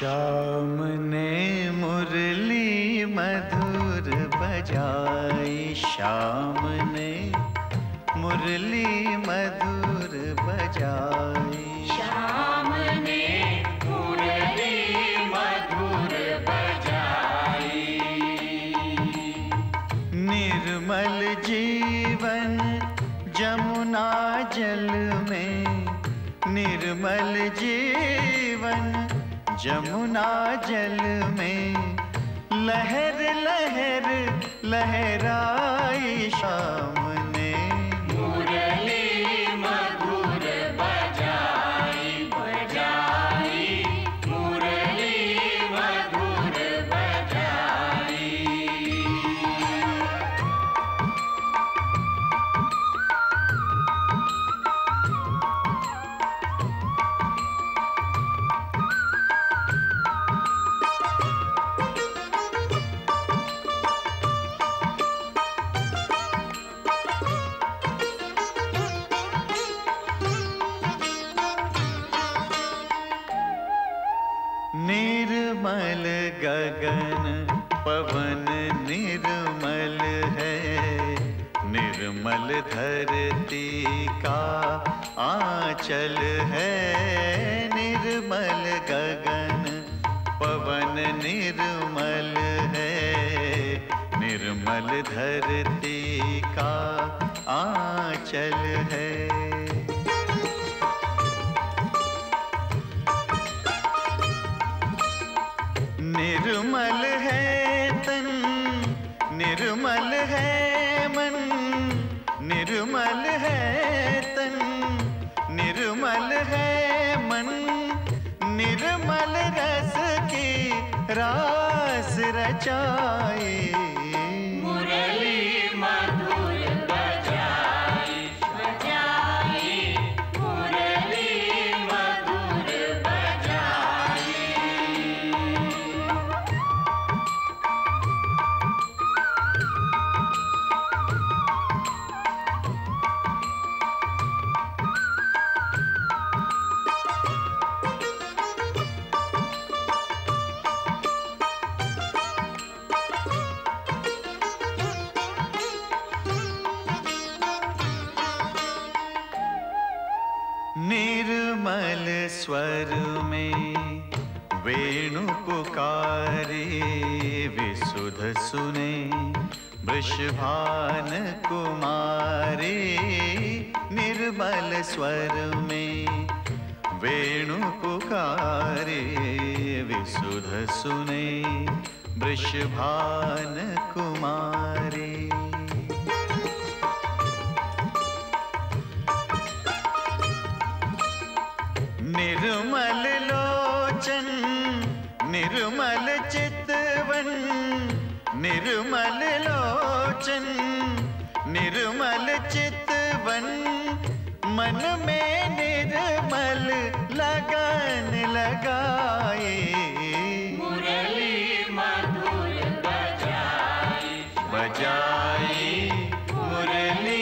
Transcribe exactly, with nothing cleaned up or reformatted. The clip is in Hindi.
शाम ने मुरली मधुर बजाई, शाम ने मुरली मधुर बजाई, शाम ने मुरली मधुर बजाई। निर्मल जीवन जमुना जल में, निर्मल जीवन जमुना जल में लहर लहर लहराई, शाम ने मुरली मधुर बजाई, बजाई मुरली मधुर बजाई। निर्मल गगन पवन निर्मल है, निर्मल धरती का आंचल है, निर्मल गगन पवन निर्मल है, निर्मल धरती का आंचल है। निर्मल है तन, निर्मल है मन, निर्मल है तन, निर्मल है मन, निर्मल रस की रास रचाई। निर्मल स्वर में वेणु पुकारे विशुद्ध सुने वृषभान कुमारी, निर्मल स्वर में वेणु पुकारे विशुद्ध सुने वृषभान कुमारी। निर्मल लोचन निर्मल चितवन, निर्मल लोचन निर्मल चितवन, मन में निर्मल लगन लगाए। मुरली मधुर बजाई, बजाई मुरली।